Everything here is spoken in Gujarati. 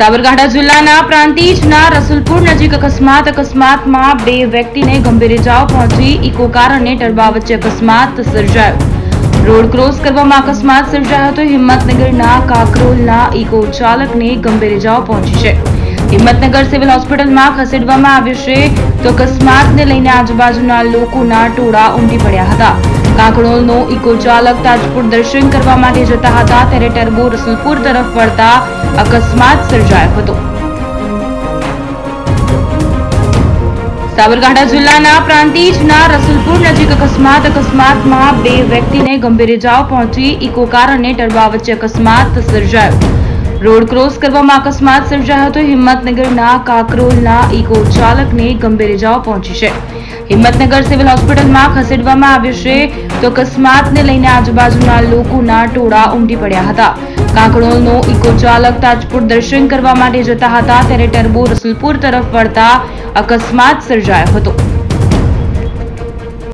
સાબરકાંઠા જિલ્લાના પ્રાંતિજના રસુલપુર નજીક અકસ્માતમાં બે વ્યક્તિને ગંભીર ઈજાઓ પહોંચી. ઇકો કાર અને ટર્બા વચ્ચે અકસ્માત સર્જાયો. રોડ ક્રોસ કરવામાં અકસ્માત સર્જાયો તો હિંમતનગરના કાકરોલના ઇકો ચાલકને ગંભીર ઈજાઓ પહોંચી છે. હિંમતનગર સિવિલ હોસ્પિટલમાં ખસેડવામાં આવ્યો છે તો અકસ્માતને લઈને આજુબાજુના લોકોના ટોળા ઉમટી પડ્યા હતા. કાકરોલનો ઇકો ચાલક તાજપુર દર્શન કરવા માટે જતા હતા ત્યારે ટર્બો રસુલપુર તરફ વળતા અકસ્માત સર્જાયો હતો. સાબરકાંઠા જિલ્લાના પ્રાંતિજના રસુલપુર નજીક અકસ્માતમાં બે વ્યક્તિને ગંભીર ઈજાઓ પહોંચી. ઇકો કાર અને ટર્બા વચ્ચે અકસ્માત સર્જાયો. રોડ ક્રોસ કરવામાં અકસ્માત સર્જાયો હતો. હિંમતનગરના કાકરોલના ઇકો ચાલકને ગંભીર ઈજાઓ પહોંચી છે. હિંમતનગર સિવિલ હોસ્પિટલમાં ખસેડવામાં આવ્યો છે તો અકસ્માતને લઈને આજુબાજુના લોકોના ટોળા ઉમટી પડ્યા હતા. કાકરોલનો ઇકો ચાલક તાજપુર દર્શન કરવા માટે જતા હતા ત્યારે ટર્બો રસુલપુર તરફ વળતા અકસ્માત સર્જાયો હતો.